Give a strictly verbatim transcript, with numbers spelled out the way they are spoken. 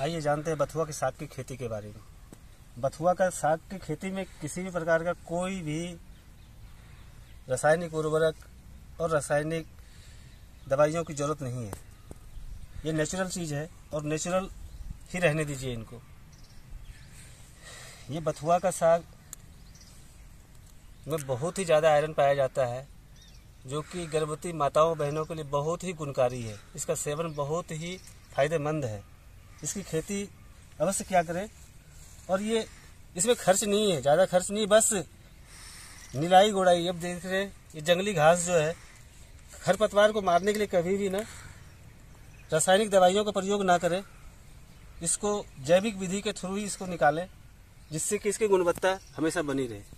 आइए जानते हैं बथुआ के साग की खेती के बारे में। बथुआ का साग की खेती में किसी भी प्रकार का कोई भी रासायनिक उर्वरक और रासायनिक दवाइयों की ज़रूरत नहीं है। ये नेचुरल चीज़ है और नेचुरल ही रहने दीजिए इनको। ये बथुआ का साग में बहुत ही ज़्यादा आयरन पाया जाता है, जो कि गर्भवती माताओं बहनों के लिए बहुत ही गुणकारी है। इसका सेवन बहुत ही फायदेमंद है। इसकी खेती अवश्य किया करें। और ये इसमें खर्च नहीं है, ज़्यादा खर्च नहीं, बस निलाई गोड़ाई। अब देख रहे हैं ये जंगली घास जो है, खरपतवार को मारने के लिए कभी भी ना रासायनिक दवाइयों का प्रयोग ना करें। इसको जैविक विधि के थ्रू ही इसको निकालें, जिससे कि इसकी गुणवत्ता हमेशा बनी रहे।